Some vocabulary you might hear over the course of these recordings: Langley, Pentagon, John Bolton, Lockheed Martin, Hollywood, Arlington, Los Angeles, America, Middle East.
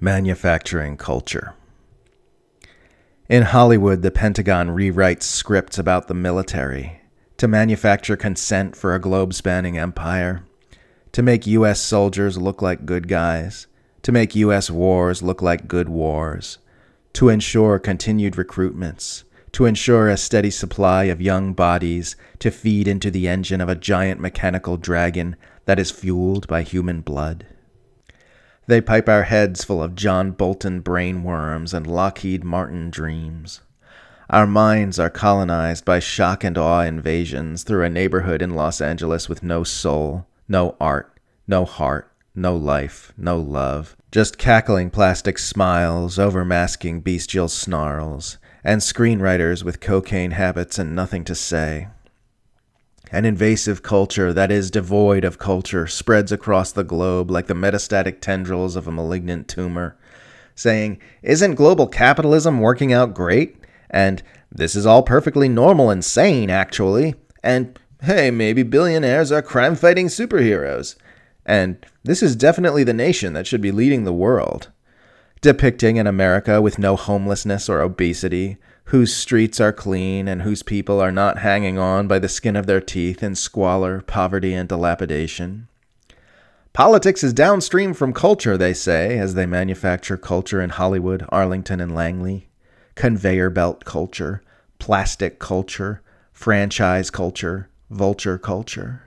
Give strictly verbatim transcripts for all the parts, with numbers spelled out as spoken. manufacturing culture. In Hollywood, the Pentagon rewrites scripts about the military to manufacture consent for a globe-spanning empire, to make U S soldiers look like good guys, to make U S wars look like good wars, to ensure continued recruitments, to ensure a steady supply of young bodies to feed into the engine of a giant mechanical dragon that is fueled by human blood. They pipe our heads full of John Bolton brainworms and Lockheed Martin dreams. Our minds are colonized by shock and awe invasions through a neighborhood in Los Angeles with no soul, no art, no heart, no life, no love, just cackling plastic smiles, overmasking bestial snarls, and screenwriters with cocaine habits and nothing to say. An invasive culture that is devoid of culture spreads across the globe like the metastatic tendrils of a malignant tumor, saying, "Isn't global capitalism working out great?" And, "This is all perfectly normal and sane, actually." And, "Hey, maybe billionaires are crime-fighting superheroes." And, "This is definitely the nation that should be leading the world." Depicting an America with no homelessness or obesity, whose streets are clean and whose people are not hanging on by the skin of their teeth in squalor, poverty, and dilapidation. Politics is downstream from culture, they say, as they manufacture culture in Hollywood, Arlington, and Langley. Conveyor belt culture, plastic culture, franchise culture, vulture culture.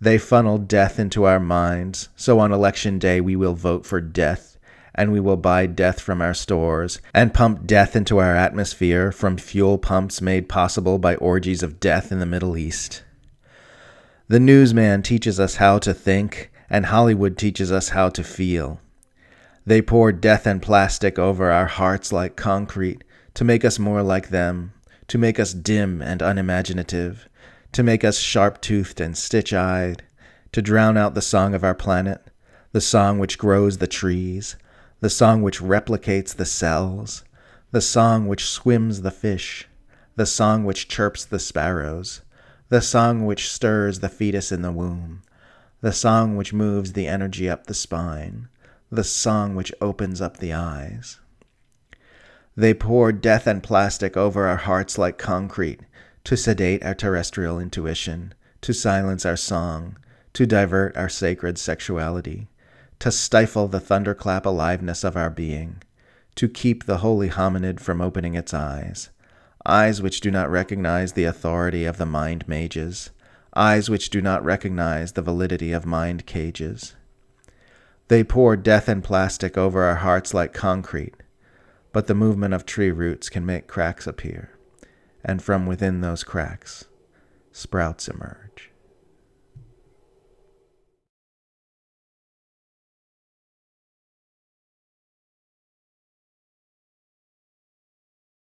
They funnel death into our minds, so on election day we will vote for death, and we will buy death from our stores, and pump death into our atmosphere from fuel pumps made possible by orgies of death in the Middle East. The newsman teaches us how to think, and Hollywood teaches us how to feel. They pour death and plastic over our hearts like concrete, to make us more like them, to make us dim and unimaginative, to make us sharp-toothed and stitch-eyed, to drown out the song of our planet, the song which grows the trees, the song which replicates the cells, the song which swims the fish, the song which chirps the sparrows, the song which stirs the fetus in the womb, the song which moves the energy up the spine, the song which opens up the eyes. They pour death and plastic over our hearts like concrete, to sedate our terrestrial intuition, to silence our song, to divert our sacred sexuality, to stifle the thunderclap aliveness of our being, to keep the holy hominid from opening its eyes, eyes which do not recognize the authority of the mind mages, eyes which do not recognize the validity of mind cages. They pour death and plastic over our hearts like concrete, but the movement of tree roots can make cracks appear, and from within those cracks, sprouts emerge.